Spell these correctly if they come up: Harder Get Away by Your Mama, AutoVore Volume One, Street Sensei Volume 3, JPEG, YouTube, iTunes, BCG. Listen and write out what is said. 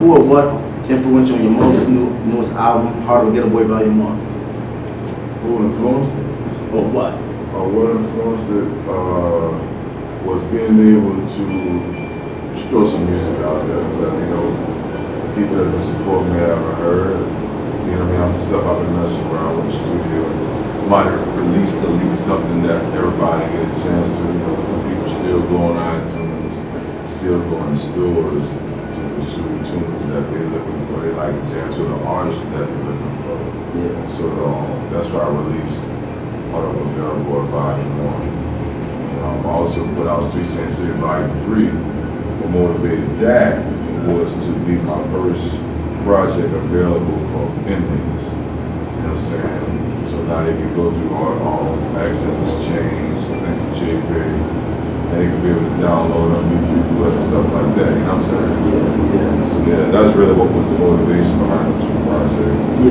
Who or what's influential on your newest album, Harder Get Away by Your Mama? Who influenced it? Or what? Or what influenced it was being able to throw some music out there that, you know, people that have supported me haven't heard. You know what I mean? I'm stuff I've been messing around with the studio. Might release or leak something that everybody get a chance to. You know, some people still go on iTunes, still go in stores to pursue tunes that they're looking for. They like to answer the artist that they're looking for. Yeah. So that's why I released AutoVore Volume 1. And I also put out Street Sensei Volume 3. What motivated that was to be my first project available for inmates. You know what I'm saying? So now they can go through all Access Exchange, Link JPEG. They can be able to download on YouTube and stuff like that, you know what I'm saying? Yeah, yeah. So yeah, that's really what was the motivation behind the two projects. Yeah.